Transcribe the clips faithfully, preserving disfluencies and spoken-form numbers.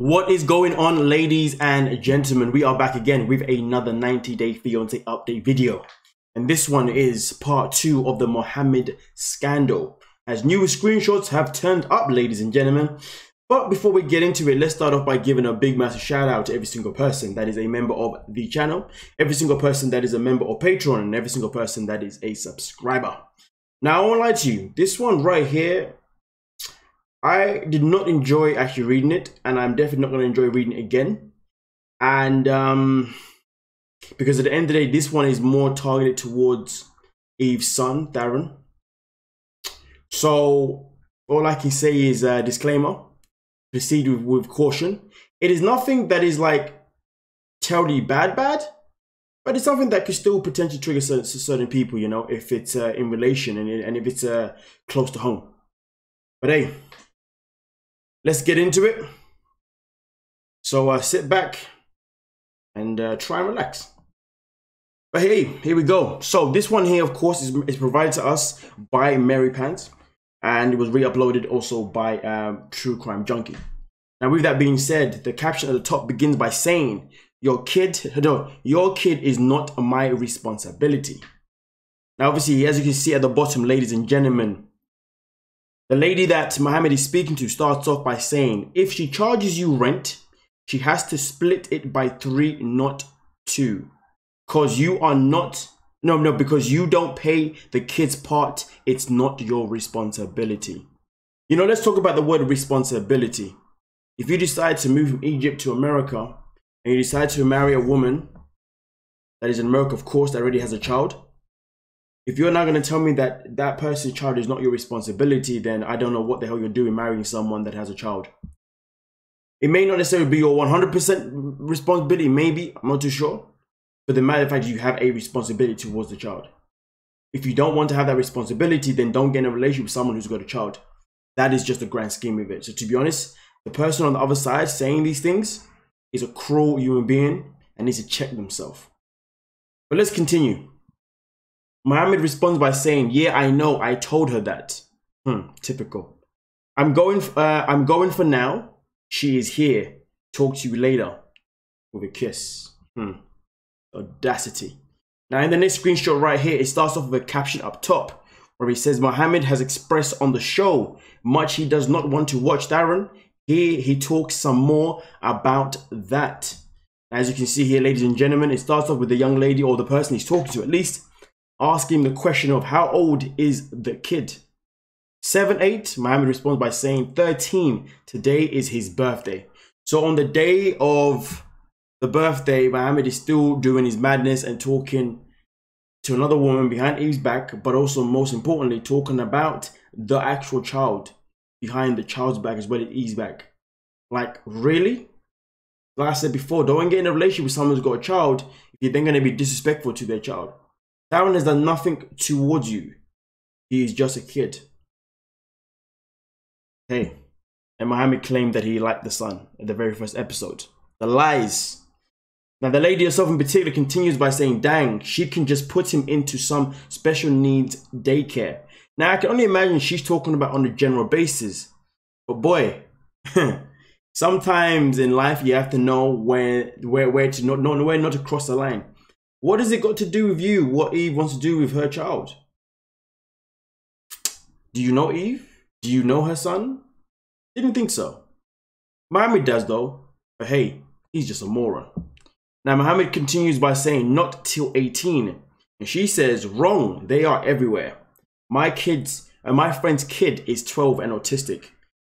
What is going on, ladies and gentlemen? We are back again with another ninety day fiancé update video, and this one is part two of the Mohamed scandal, as new screenshots have turned up, ladies and gentlemen. But before we get into it, let's start off by giving a big massive shout out to every single person that is a member of the channel, every single person that is a member of Patreon, and every single person that is a subscriber. Now, I won't lie to you, this one right here, I did not enjoy actually reading it, and I'm definitely not going to enjoy reading it again. And um, because at the end of the day, this one is more targeted towards Yve's son, Tharan. So all I can say is a uh, disclaimer, proceed with, with caution. It is nothing that is like terribly bad, bad, but it's something that could still potentially trigger certain, certain people, you know, if it's uh, in relation and, and if it's uh, close to home. But hey, let's get into it. So uh, sit back and uh, try and relax. But hey, here we go. So this one here, of course, is, is provided to us by Mary Pants, and it was re-uploaded also by um, True Crime Junkie. Now, with that being said, the caption at the top begins by saying, "Your kid, no, your kid is not my responsibility." Now, obviously, as you can see at the bottom, ladies and gentlemen, the lady that Mohamed is speaking to starts off by saying, if she charges you rent, she has to split it by three, not two. Because you are not, no, no, because you don't pay the kid's part, it's not your responsibility. You know, let's talk about the word responsibility. If you decide to move from Egypt to America, and you decide to marry a woman that is in America, of course, that already has a child, if you're not going to tell me that that person's child is not your responsibility, then I don't know what the hell you're doing marrying someone that has a child. It may not necessarily be your one hundred percent responsibility, maybe, I'm not too sure. But the matter of fact, you have a responsibility towards the child. If you don't want to have that responsibility, then don't get in a relationship with someone who's got a child. That is just the grand scheme of it. So to be honest, the person on the other side saying these things is a cruel human being and needs to check themselves. But let's continue. Mohamed responds by saying, yeah, I know, I told her that. Hmm, typical. I'm going, uh, I'm going for now. She is here. Talk to you later. With a kiss. Hmm. Audacity. Now, in the next screenshot right here, it starts off with a caption up top, where he says, Mohamed has expressed on the show much he does not want to watch Tharan. Here he talks some more about that. As you can see here, ladies and gentlemen, it starts off with the young lady, or the person he's talking to at least, asking the question of how old is the kid? seven, eight? Mohamed responds by saying thirteen. Today is his birthday. So on the day of the birthday, Mohamed is still doing his madness and talking to another woman behind Yve's back, but also most importantly, talking about the actual child behind the child's back as well as Yve's back. Like, really? Like I said before, don't get in a relationship with someone who's got a child if you're then going to be disrespectful to their child. Tharan has done nothing towards you. He is just a kid. Hey, and Mohamed claimed that he liked the son in the very first episode. The lies. Now, the lady herself in particular continues by saying, dang, she can just put him into some special needs daycare. Now, I can only imagine she's talking about on a general basis. But boy, sometimes in life you have to know where, where, where to not, not, where not to cross the line. What has it got to do with you, what Yve wants to do with her child? Do you know Yve? Do you know her son? Didn't think so. Mohamed does though, but hey, he's just a moron. Now Mohamed continues by saying, not till eighteen. And she says, wrong, they are everywhere. My kids, uh, my friend's kid is twelve and autistic.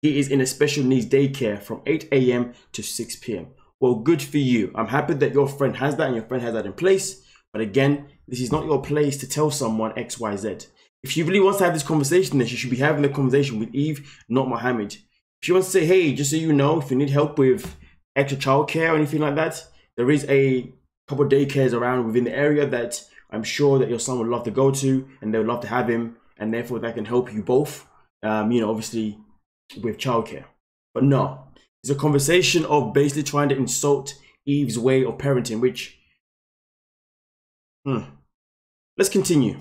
He is in a special needs daycare from eight A M to six P M Well, good for you. I'm happy that your friend has that and your friend has that in place. But again, this is not your place to tell someone X, Y, Z. If she really wants to have this conversation, then she should be having the conversation with Yve, not Mohamed. If she wants to say, hey, just so you know, if you need help with extra childcare or anything like that, there is a couple of daycares around within the area that I'm sure that your son would love to go to and they would love to have him. And therefore, that can help you both, um, you know, obviously with childcare. But no. It's a conversation of basically trying to insult Yve's way of parenting, which, hmm. Let's continue.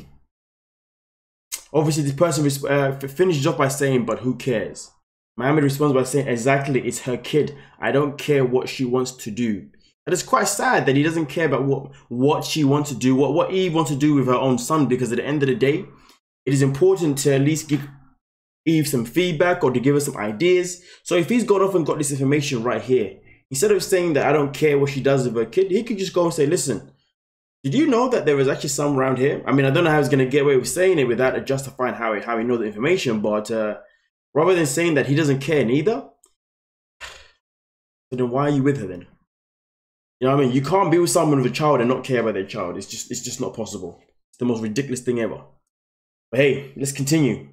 Obviously, this person uh, finishes off by saying, but who cares? Mohamed responds by saying, exactly, it's her kid. I don't care what she wants to do. And it's quite sad that he doesn't care about what, what she wants to do, what, what Yves wants to do with her own son, because at the end of the day, it is important to at least give Yves some feedback or to give her some ideas. So if he's got off and got this information right here, instead of saying that I don't care what she does with her kid, he could just go and say, listen, did you know that there was actually some around here? I mean, I don't know how he's going to get away with saying it without justifying how he, how he knows the information, but uh, rather than saying that he doesn't care neither, so then why are you with her then? You know what I mean? You can't be with someone with a child and not care about their child. It's just, it's just not possible. It's the most ridiculous thing ever. But hey, let's continue.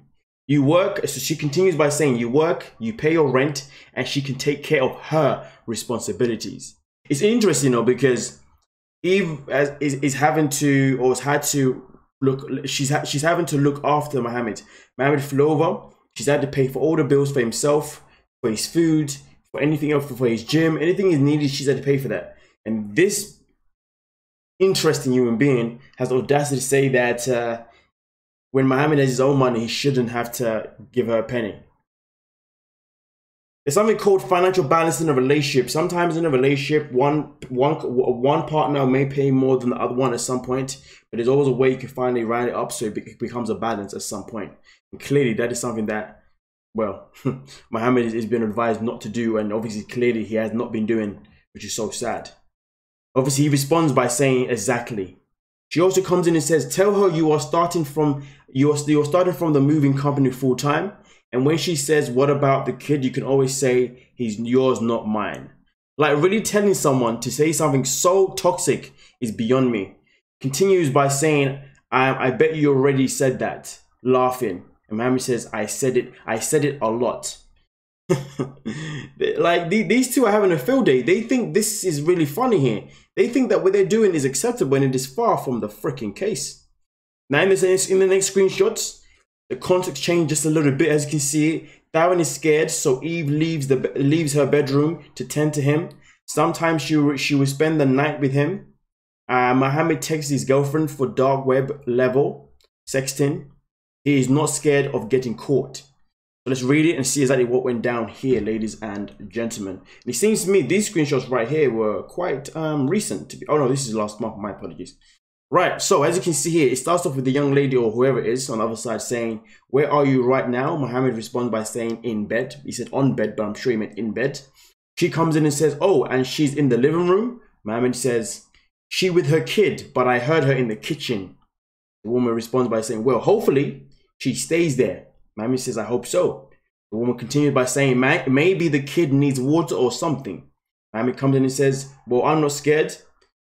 You work, so she continues by saying, you work, you pay your rent, and she can take care of her responsibilities. It's interesting though, because Yves is, is having to, or has had to look, she's, ha she's having to look after Mohamed. Mohamed flew over. She's had to pay for all the bills for himself, for his food, for anything else, for his gym, anything is needed, she's had to pay for that. And this interesting human being has the audacity to say that uh, when Mohamed has his own money, he shouldn't have to give her a penny. There's something called financial balance in a relationship. Sometimes in a relationship, one, one, one partner may pay more than the other one at some point, but there's always a way you can finally round it up so it becomes a balance at some point. And clearly that is something that, well, Mohamed has been advised not to do, and obviously clearly he has not been doing, which is so sad. Obviously, he responds by saying, exactly. She also comes in and says, tell her you are starting from, you are, you are starting from the moving company full time. And when she says, what about the kid? You can always say, he's yours, not mine. Like, really telling someone to say something so toxic is beyond me. Continues by saying, I, I bet you already said that, laughing. And Mohamed says, I said it, I said it a lot. Like, the, these two are having a field day. They think this is really funny here. They think that what they're doing is acceptable, and it is far from the freaking case. Now in, this, in the next screenshots, the context changed just a little bit. As you can see, Tharan is scared, so Yves leaves, the, leaves her bedroom to tend to him. Sometimes she, she will spend the night with him. Uh, Mohamed texts his girlfriend for dark web level sexting. He is not scared of getting caught. So let's read it and see exactly what went down here, ladies and gentlemen. And it seems to me these screenshots right here were quite um, recent. To be, oh no, this is last month. My apologies. Right. So as you can see here, it starts off with the young lady or whoever it is on the other side saying, "Where are you right now?" Mohamed responds by saying, "In bed." He said on bed, but I'm sure he meant in bed. She comes in and says, "Oh, and she's in the living room." Mohamed says, "She with her kid, but I heard her in the kitchen." The woman responds by saying, "Well, hopefully she stays there." Mohamed says, I hope so. The woman continued by saying, maybe the kid needs water or something. Mohamed comes in and says, well, I'm not scared.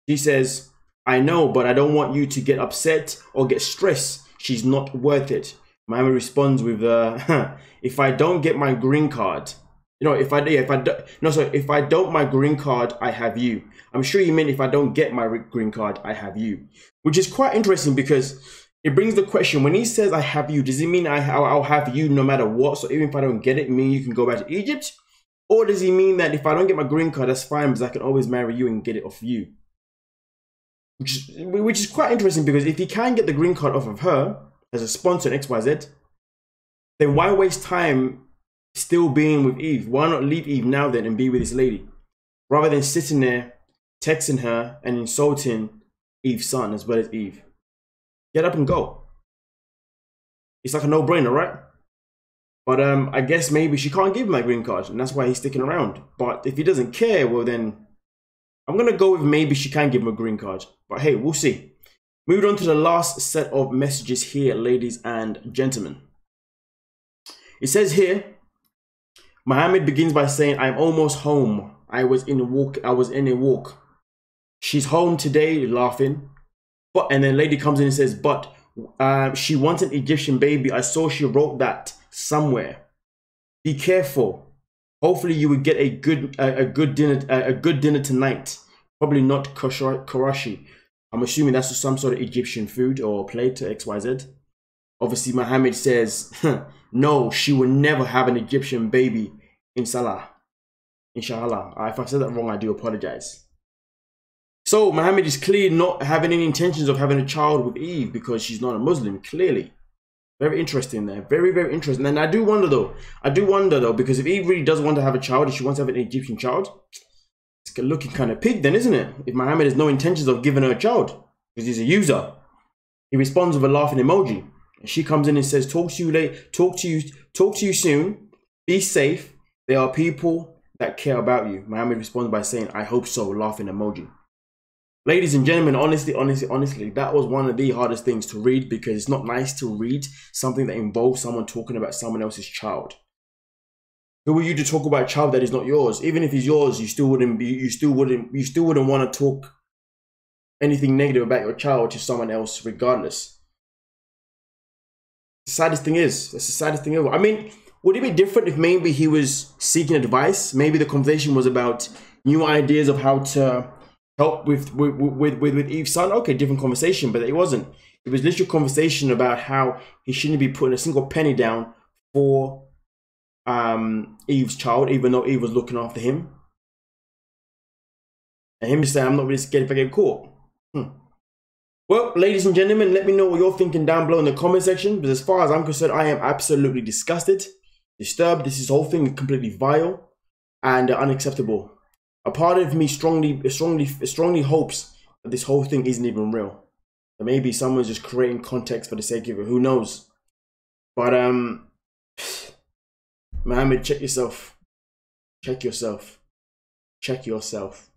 She says, I know, but I don't want you to get upset or get stressed. She's not worth it. Mohamed responds with, uh, if I don't get my green card, you know, if I, if I don't, no, sorry, if I don't my green card, I have you. I'm sure you meant if I don't get my green card, I have you. Which is quite interesting because it brings the question, when he says, I have you, does it mean I, I'll have you no matter what? So even if I don't get it, mean you can go back to Egypt? Or does he mean that if I don't get my green card, that's fine, because I can always marry you and get it off you? Which is, which is quite interesting, because if he can get the green card off of her as a sponsor in X Y Z, then why waste time still being with Yves? Why not leave Yves now then and be with this lady? Rather than sitting there, texting her and insulting Yves' son as well as Yves. Get up and go. It's like a no-brainer, right? But um, I guess maybe she can't give him that green card, and that's why he's sticking around. But if he doesn't care, well then, I'm going to go with maybe she can give him a green card. But hey, we'll see. Moved on to the last set of messages here, ladies and gentlemen. It says here, Mohamed begins by saying, I'm almost home. I was in a walk. I was in a walk. She's home today, laughing. But, and then lady comes in and says, but uh, she wants an Egyptian baby. I saw she wrote that somewhere. Be careful. Hopefully you will get a good, a, a good dinner, a, a good dinner tonight. Probably not kushari. I'm assuming that's some sort of Egyptian food or plate, X Y Z. Obviously, Mohamed says, no, she will never have an Egyptian baby. Inshallah. Inshallah. If I said that wrong, I do apologize. So Mohamed is clearly not having any intentions of having a child with Yves because she's not a Muslim, clearly. Very interesting there. Very, very interesting. And I do wonder though. I do wonder though, because if Yves really does want to have a child, if she wants to have an Egyptian child, it's looking kind of pig then, isn't it? If Mohamed has no intentions of giving her a child, because he's a user. He responds with a laughing emoji. And she comes in and says, talk to you late, talk to you, talk to you soon. Be safe. There are people that care about you. Mohamed responds by saying, I hope so, laughing emoji. Ladies and gentlemen, honestly, honestly, honestly, that was one of the hardest things to read, because it's not nice to read something that involves someone talking about someone else's child. Who are you to talk about a child that is not yours? Even if he's yours, you still wouldn't be, you still wouldn't, you still wouldn't want to talk anything negative about your child to someone else, regardless. The saddest thing is, that's the saddest thing ever. I mean, would it be different if maybe he was seeking advice? Maybe the conversation was about new ideas of how to help with with with with, with Yves' son. Okay, different conversation, but it wasn't. It was literally a conversation about how he shouldn't be putting a single penny down for um, Yves' child, even though Yves was looking after him. And him saying, "I'm not really scared if I get caught." Hmm. Well, ladies and gentlemen, let me know what you're thinking down below in the comment section. But as far as I'm concerned, I am absolutely disgusted, disturbed. This whole thing is completely vile and uh, unacceptable. A part of me strongly, strongly, strongly hopes that this whole thing isn't even real. That maybe someone's just creating context for the sake of it. Who knows? But um, Mohamed, check yourself. Check yourself. Check yourself.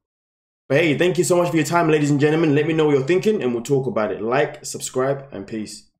But hey, thank you so much for your time, ladies and gentlemen. Let me know what you're thinking, and we'll talk about it. Like, subscribe, and peace.